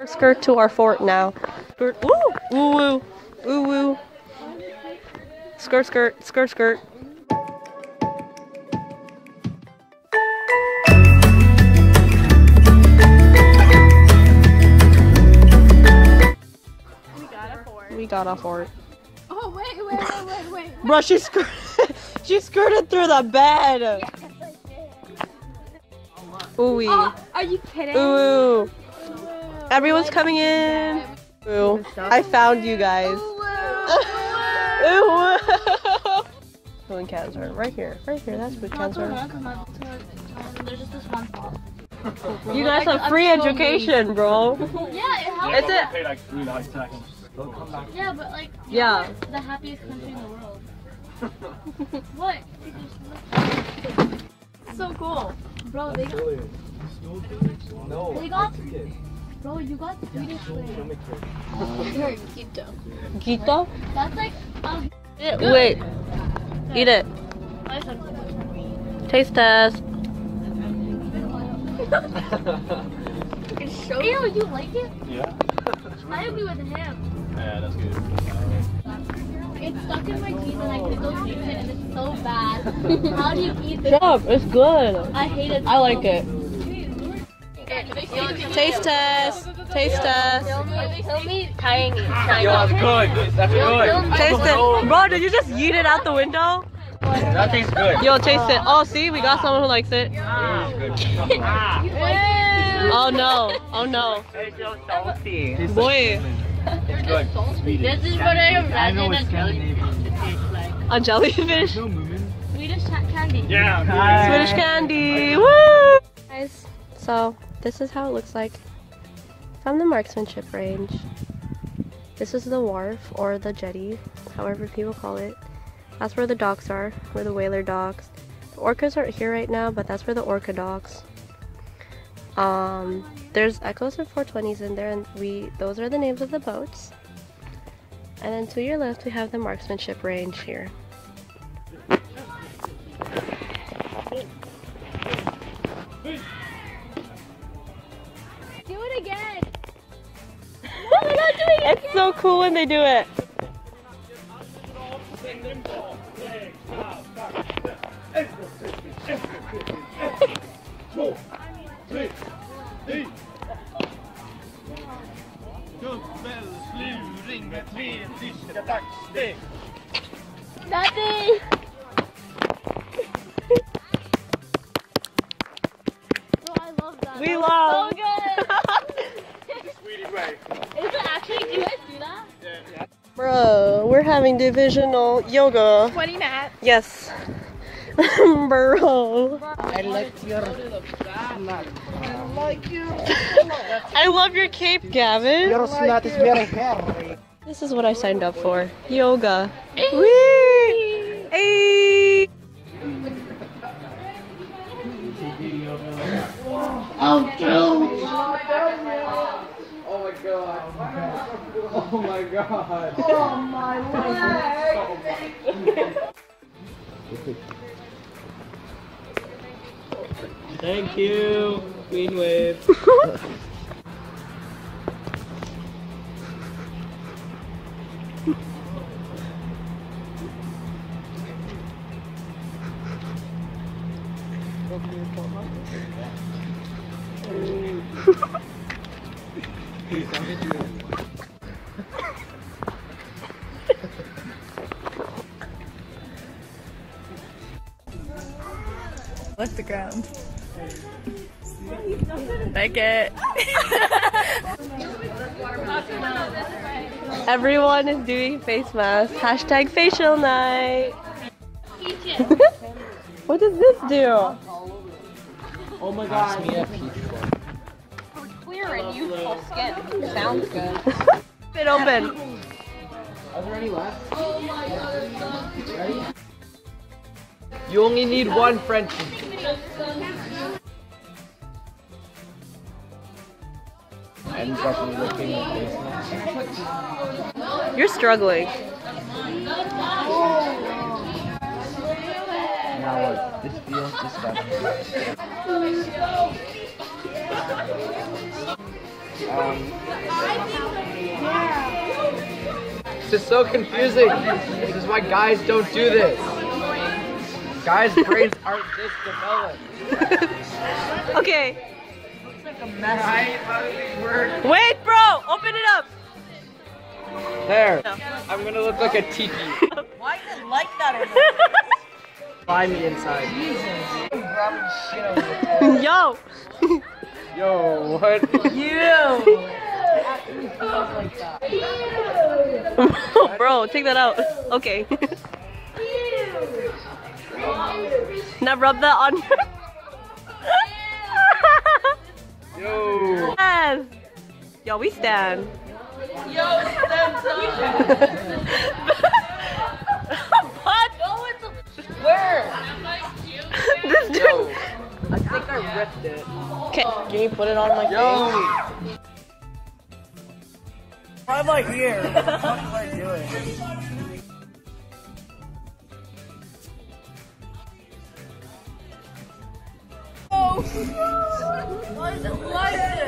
Our skirt to our fort now. Skirt. Ooh! Ooh woo! Ooh woo! Skirt skirt, skirt skirt. We got our fort. Oh wait. Bruh, she skirted through the bed. Yes, I did. Ooh-wee. Oh, are you kidding? Ooh. Everyone's coming in. Ooh, I found you guys. Ooh. Food and cans are right here. That's food cans are. There's just this one ball. You guys have free education, bro. Yeah, it helps. It's like 3 seconds. Yeah, but like, yeah, the happiest country in the world. What? So cool, bro. They got. No. They got. Bro, you got Swedish food. You're Gita. Gita? That's like. Wait. Eat it. Taste test. Ew, you like it? Yeah. I agree with him. Yeah, that's good. It's stuck in my teeth and I could go taste it and it's so bad. How do you eat this? Shut up, it's good. I hate it. I like it. Taste test. Taste test. Tell me tying it. Yeah, that's good. That's good. Taste it. Bro, did you just yeet it out the window? That tastes good. Yo, taste it. Oh, see, we got someone who likes it. Oh no, oh no. They're so salty. Boy. They're just salty. This is what I imagine a jellyfish to taste like. A jellyfish? Swedish candy. Yeah. Hi. Swedish candy. Woo! Guys, so this is how it looks like from the marksmanship range. This is the wharf or the jetty, however people call it. That's where the docks are, where the whaler docks. The orcas aren't here right now, but that's where the orca docks. There's Echoes and 420s in there, and those are the names of the boats. And then to your left we have the marksmanship range here. Do it again! No, they're not doing it! It's so cool when they do it! Daddy! Oh, I love that. We love. So good. The Swedish way. Is it actually? Do you guys do that? Yeah. Bro, we're having divisional yoga. 20 minutes. Yes. Bro. I like your. I like you. I love your cape, Gavin. Your snot is very hairy. This is what I signed up for. Yoga. Hey. Whee! Hey. Oh, dude. Oh my god. Oh my god. Oh my leg. Thank you. Queen wave. Lift the ground. Like it. Everyone is doing face masks. # facial night. What does this do? Oh my god. Pass me a peach one. For clear and youthful skin. Sounds good. It open. Are there any left? Oh my god, it's ready? You only need one Frenchie. Ends up looking like this. You're struggling. Now look, this feels disgusting. It's just so confusing. This is why guys don't do this. Guys' brains aren't this developed. Okay. Looks like a mess. How do these work? Wait, bro! Open it up! There. No. I'm gonna look like a tiki. Why is it like that over there? Find me inside. Jesus. Grabbing shit over there. Yo! Yo, what? You! Oh, bro, take that out. Okay. Now rub that on. Yo. Yes. Yo, we stand. Yo, stand up. But no, it's a square. This dude. Yo. I think I ripped it. Okay. Can you put it on my face? Yo. Why am I here? What the fuck am I doing? Oh! Why is it like this?